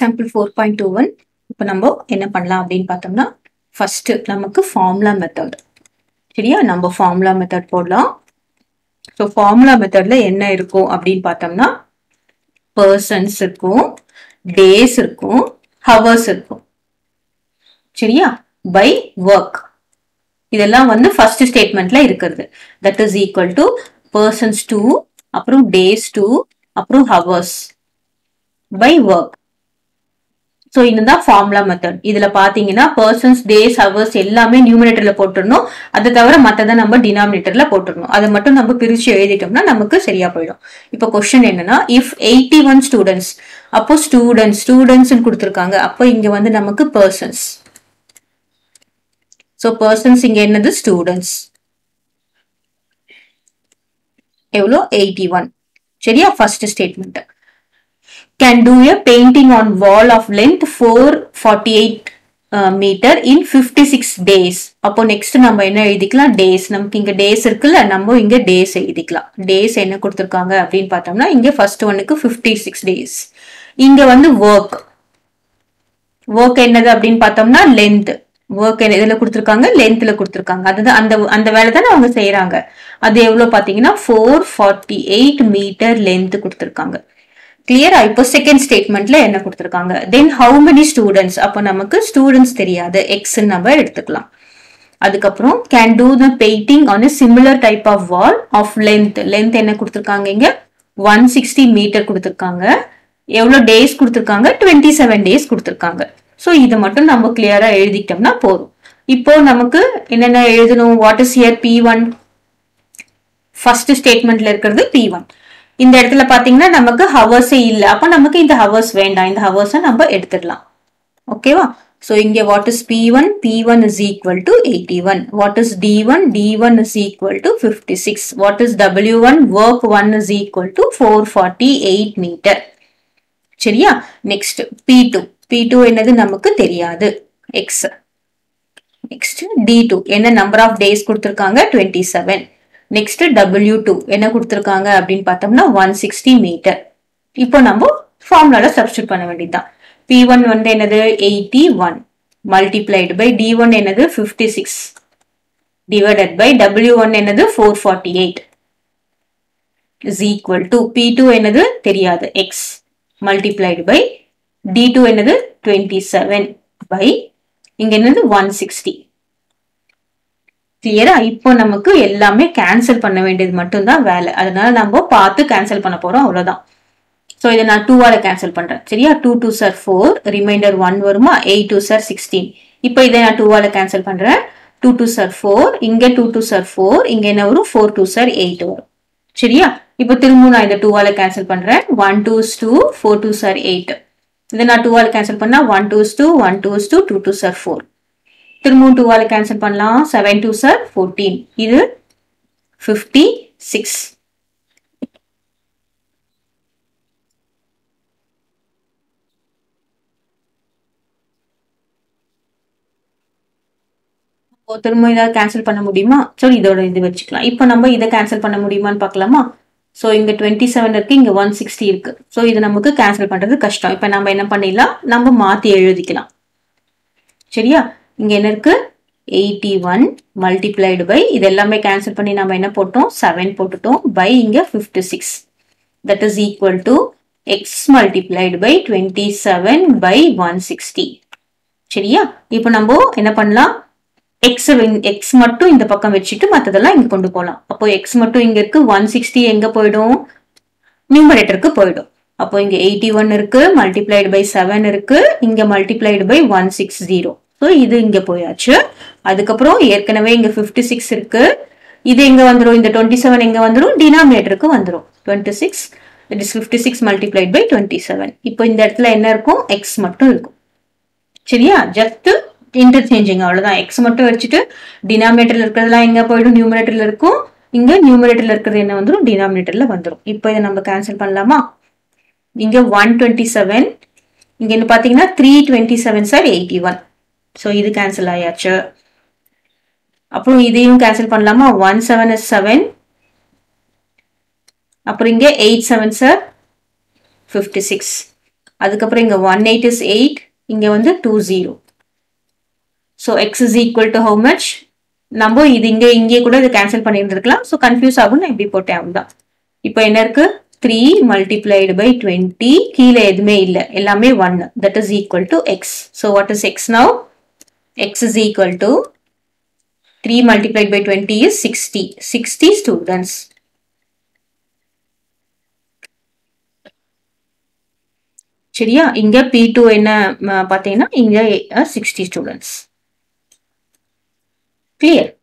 Sample 4.21. இப்போ நம்ம என்ன பண்ணலாம் அப்படினு பார்த்தோம்னா first நமக்கு formula method. சரியா நம்ம formula method போடலாம். So formula methodல என்ன இருக்கும் அப்படினு பார்த்தோம்னா persons இருக்கும், days இருக்கும், hours இருக்கும். சரியா by work. இதெல்லாம் வந்து first statementல இருக்குது. That is equal to persons to அப்புறம் days to அப்புறம் hours by work. So in the formula method. Idhula pathingina persons, days, hours ellame numerator la potrunu. Adha thavara matha namba denominator la potrunu. Adha mattum namba pirichu ezhiditomna namakku seriya poidum. Ipo question enna na if 81 students appo students nu kuduthirukanga appo inga vandu namakku persons. So persons inga enadhu students. Evlo 81. Seriya first statement. Can do a painting on wall of length 448 meter in 56 days. அப்போ next நம்ம என்ன எழுதிக்கலாம் days. நமக்கு இங்க days இருக்குல்ல நம்ம இங்க days எழுதிக்கலாம். Days என்ன கொடுத்திருக்காங்க அப்படினு பார்த்தோம்னா இங்க first ஒன்னுக்கு 56 days. இங்க வந்து work. Work என்னது அப்படினு பார்த்தோம்னா length. Work எதுல கொடுத்திருக்காங்க lengthல கொடுத்திருக்காங்க. அது அந்த வேலை தான் அவங்க செய்றாங்க. அது எவ்வளவு பாத்தீங்கன்னா 448 meter length கொடுத்திருக்காங்க. Clear ah ipo second statement la enna kuduthirukanga then how many students appo namakku students theriyadhu x number eduthukalam adukaprom can do the painting on a similar type of wall of length enna kuduthirukanga inga 160 meter kuduthirukanga evlo days kuduthirukanga 27 days kuduthirukanga so idu mattum namu clear ah eludittomna podum ipo namakku enna enna eludunum what is here p1 first statement la irukkiradhu p1 இந்த இடத்துல பாத்தீங்கன்னா நமக்கு hours இல்ல அப்ப நமக்கு இந்த hours வேண்டாம் இந்த ஹவர்ஸ் நம்ம எடுத்துடலாம் ஓகேவா சோ இங்க what is p1 p1 is equal to 81 what is d1 d1 is equal to 56 what is w1 work 1 is equal to 448 meter சரியா நெக்ஸ்ட் p2 என்னது நமக்கு தெரியாது x நெக்ஸ்ட் d2 என்ன நம்பர் ஆஃப் டேஸ் கொடுத்திருக்காங்க 27 Next W2 என்ன கொடுத்திருக்காங்க அப்படினு பார்த்தோம்னா 160 மீட்டர். இப்போ நம்ம ஃபார்முலால சப்ஸ்டிட் பண்ண வேண்டியதுதான். P1 வந்து என்னது 81 multiplied by D1 என்னது 56 divided by W1 என்னது 448 is equal to P2 என்னது தெரியாது x multiplied by D2 என்னது 27 by இங்க என்னது 160 Clear? இப்போ நமக்கு எல்லாமே கேன்சல் பண்ண வேண்டியது மட்டும்தான் வேலை. அதனால நம்ம பார்த்து கேன்சல் பண்ண போறோம் அவ்வளவுதான். சோ இத நான் 2 ஆல கேன்சல் பண்றேன். சரியா 2 2s are 4 ரிமைண்டர் 1 வருமா 8 2s are 16. இப்போ இத நான் 2 ஆல கேன்சல் பண்றேன். 2 2s are 4 இங்க 2 2s are 4 இங்க என்ன வரும் 4 2s are 8 வரும். சரியா? இப்போ திரும்ப நான் இத 2 ஆல கேன்சல் பண்றேன். 1 2 is 2 4 2s are 8. இத நான் 2 ஆல கேன்சல் பண்ணா 1 2 is 2 1 2 is 2 2 2s are 4. திரும்பவும் 2 ஆல கேன்சல் பண்ணலாம் 7 2 சார் 14 இது 56 திரும்ப இதை கேன்சல் பண்ண முடியுமா சரி இதோட இது வச்சுக்கலாம் இப்போ நம்ம இதை கேன்சல் பண்ண முடியுமான்னு பார்க்கலாமா So, இங்க 27 இருக்கு இங்க 160 இருக்கு So, இது நமக்கு கேன்சல் பண்றது கஷ்டம் இப்போ நம்ம என்ன பண்ணிடலாம் நம்ம மாத்தி எழுதிக்கலாம் சரியா இங்க என்ன இருக்கு 81 multiplied by இது எல்லாமே கேன்சல் பண்ணி நாம என்ன போட்டோம் 7 போட்டுட்டோம் by இங்க 56 that is equal to x multiplied by 27 by 160 சரியா இப்போ நம்ம என்ன பண்ணலாம் x மட்டும் இந்த பக்கம் வெச்சிட்டு மத்ததெல்லாம் இங்க கொண்டு போலாம் அப்போ x மட்டும் இங்க இருக்கு 160 எங்க போய்டும் நியூமரேட்டருக்கு போய்டும் அப்போ இங்க 81 இருக்கு multiplied by 7 இருக்கு இங்க multiplied by 160 So, இது இங்க போயாச்சு. அதுக்கப்புறம் ஏற்கனவே இங்க 56 இருக்கு. இது எங்க வந்துரும் இந்த 27 எங்க வந்துரும் டினாமினேட்டருக்கு வந்துரும். 26 that is 56 multiplied by 27. இப்போ இந்த இடத்துல என்ன இருக்கும்? x மட்டும் இருக்கும். சரியா? just interchanging அவ்வளவுதான். x மட்டும் வெச்சிட்டு டினாமினேட்டர்ல இருக்குறதெல்லாம் எங்க போய்டும் நியூமரேட்டர்ல இருக்கும். இங்க நியூமரேட்டர்ல இருக்குறது என்ன வந்துரும் டினாமினேட்டர்ல வந்துரும். இப்போ இத நம்ம கேன்சல் பண்ணலாமா? இங்க 127 இங்க என்ன பாத்தீங்கன்னா 327 சார் 81 So, இது cancel ஆயாச்சு. அப்புறம் இதையும் cancel பண்ணலாமா? 17 is 7. அப்புறம் இங்க 87 sir 56. அதுக்கப்புறம் இங்க 18 is 8, இங்க வந்து 20. So x is equal to how much? நம்ம இது இங்கே கூட இது cancel பண்ணியிருக்கலாம். So confuse ஆகும், நான் இப்படி போட்டேன் அவ்வளவுதான். இப்போ என்ன இருக்கு? 3 multiplied by 20, கீழே எதுமே இல்ல, எல்லாமே 1. That is equal to x. So what is x now? X is equal to 3 multiplied by 20 is 60. 60 students. Seriya, inga P2 enna pathina, inga 60 students. Clear?